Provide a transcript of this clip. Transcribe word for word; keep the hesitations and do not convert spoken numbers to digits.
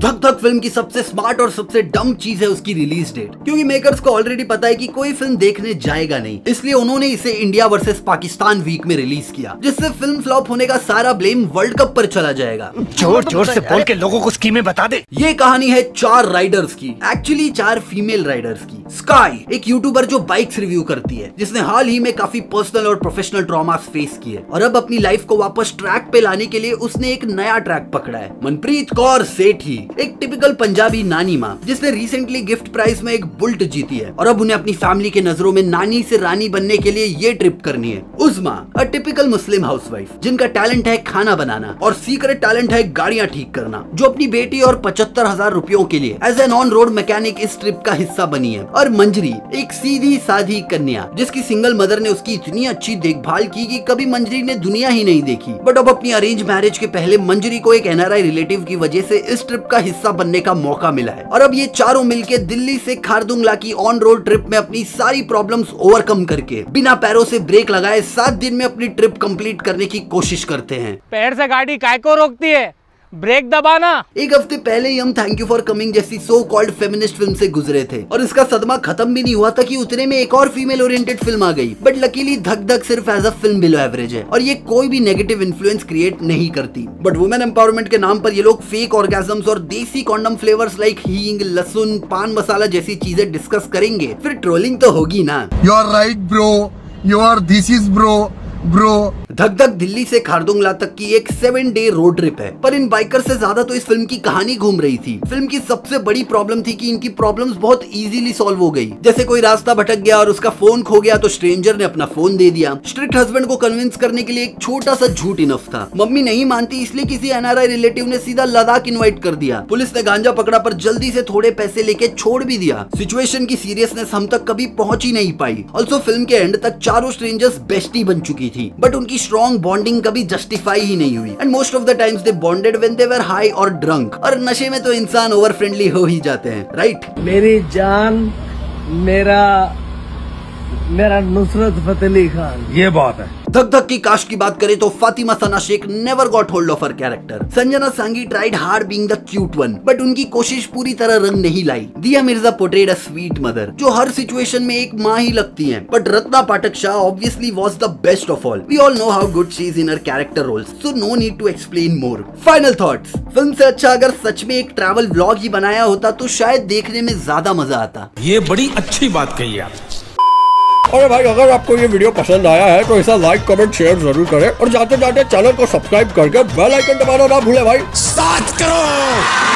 धक धक फिल्म की सबसे स्मार्ट और सबसे डम चीज है उसकी रिलीज डेट, क्योंकि मेकर्स को ऑलरेडी पता है कि कोई फिल्म देखने जाएगा नहीं, इसलिए उन्होंने इसे इंडिया वर्सेस पाकिस्तान वीक में रिलीज किया, जिससे फिल्म फ्लॉप होने का सारा ब्लेम वर्ल्ड कप पर चला जाएगा। जोर जोर से बोल के लोगों को स्कीमें बता दे। ये कहानी है चार राइडर्स की, एक्चुअली चार फीमेल राइडर्स की। स्काई एक यूट्यूबर जो बाइक्स रिव्यू करती है, जिसने हाल ही में काफी पर्सनल और प्रोफेशनल ट्रॉमा फेस किए और अब अपनी लाइफ को वापस ट्रैक पे लाने के लिए उसने एक नया ट्रैक पकड़ा है। मनप्रीत कौर सेठी एक टिपिकल पंजाबी नानी माँ, जिसने रिसेंटली गिफ्ट प्राइज में एक बुलेट जीती है और अब उन्हें अपनी फैमिली के नजरों में नानी से रानी बनने के लिए ये ट्रिप करनी है। उस्मा अ टिपिकल मुस्लिम हाउसवाइफ, जिनका टैलेंट है खाना बनाना और सीक्रेट टैलेंट है गाड़ियाँ ठीक करना, जो अपनी बेटी और पचहत्तर हजार रुपयों के लिए as an on road mechanic इस ट्रिप का हिस्सा बनी है। और मंजरी एक सीधी साधी कन्या, जिसकी सिंगल मदर ने उसकी इतनी अच्छी देखभाल की कि कभी मंजरी ने दुनिया ही नहीं देखी, बट अब अपनी अरेंज मैरिज के पहले मंजरी को एक एन आर आई रिलेटिव की वजह से इस ट्रिप का हिस्सा बनने का मौका मिला है। और अब ये चारों मिलके दिल्ली से खारदुंग ला की ऑन रोड ट्रिप में अपनी सारी प्रॉब्लम्स ओवरकम करके बिना पैरों से ब्रेक लगाए सात दिन में अपनी ट्रिप कंप्लीट करने की कोशिश करते हैं। पैर से गाड़ी काय को रोकती है, ब्रेक दबाना। एक हफ्ते पहले ही हम थैंक यू फॉर कमिंग जैसी सो कॉल्ड फेमिनिस्ट फिल्म से गुजरे थे और इसका सदमा खत्म भी नहीं हुआ था कि उतने में एक और फीमेल ओरिएंटेड फिल्म आ गई। बट लकीली धक धक सिर्फ as a film below average है और ये कोई भी नेगेटिव इन्फ्लुएंस क्रिएट नहीं करती। बट वुमेन एम्पावरमेंट के नाम पर ये लोग फेक ऑर्गेजम्स और देसी कॉन्डम फ्लेवर्स लाइक हींग, लहसुन, पान मसाला जैसी चीजें डिस्कस करेंगे, फिर ट्रोलिंग तो होगी ना। You are right bro, you are this is bro bro. Dhak Dhak Delhi से खारदुंगला तक की एक सेवन डे रोड ट्रिप है, पर इन बाइकर से ज्यादा तो इस फिल्म की कहानी घूम रही थी। फिल्म की सबसे बड़ी प्रॉब्लम थी कि इनकी प्रॉब्लम्स बहुत इजीली सॉल्व हो गई, जैसे कोई रास्ता भटक गया और उसका फोन खो गया तो स्ट्रेंजर ने अपना फोन दे दिया। स्ट्रिक्ट हस्बैंड को कन्विंस करने के लिए एक छोटा सा झूठ इनफ था। मम्मी नहीं मानती, इसलिए किसी एन आर आई रिलेटिव ने सीधा लद्दाख इन्वाइट कर दिया। पुलिस ने गांजा पकड़ा पर जल्दी से थोड़े पैसे लेके छोड़ भी दिया। सिचुएशन की सीरियसनेस हम तक कभी पहुंच ही नहीं पाई। ऑल्सो फिल्म के एंड तक चारों स्ट्रेंजर्स बेस्टी बन चुकी थी, बट उनकी स्ट्रॉन्ग बॉन्डिंग कभी जस्टिफाई ही नहीं हुई। And most of the times they bonded when they were high और ड्रंक, और नशे में तो इंसान ओवर फ्रेंडली हो ही जाते हैं, राइट? मेरी जान, मेरा मेरा नुसरत फतेही खान, ये बात है। धक धक की कास्ट की बात करें तो Fatima Sana Shaikh never got hold of her character. Sanjana Sanghi tried hard being the cute one, but उनकी कोशिश पूरी तरह रंग नहीं लाई। Dia Mirza portrayed a sweet mother, जो हर सिचुएशन में एक माँ ही लगती हैं। But Ratna Pathak Shah obviously was the best of all. We all know how good she is in her character roles, so no need to explain more. Final thoughts, film से अच्छा अगर सच में एक ट्रैवल व्लॉग ही बनाया होता तो शायद देखने में ज्यादा मजा आता। ये बड़ी अच्छी बात कही आपने। अरे भाई, अगर आपको ये वीडियो पसंद आया है तो इसे लाइक, कमेंट, शेयर जरूर करें और जाते जाते चैनल को सब्सक्राइब करके बेल आइकन दबाना ना भूले भाई। साथ करो।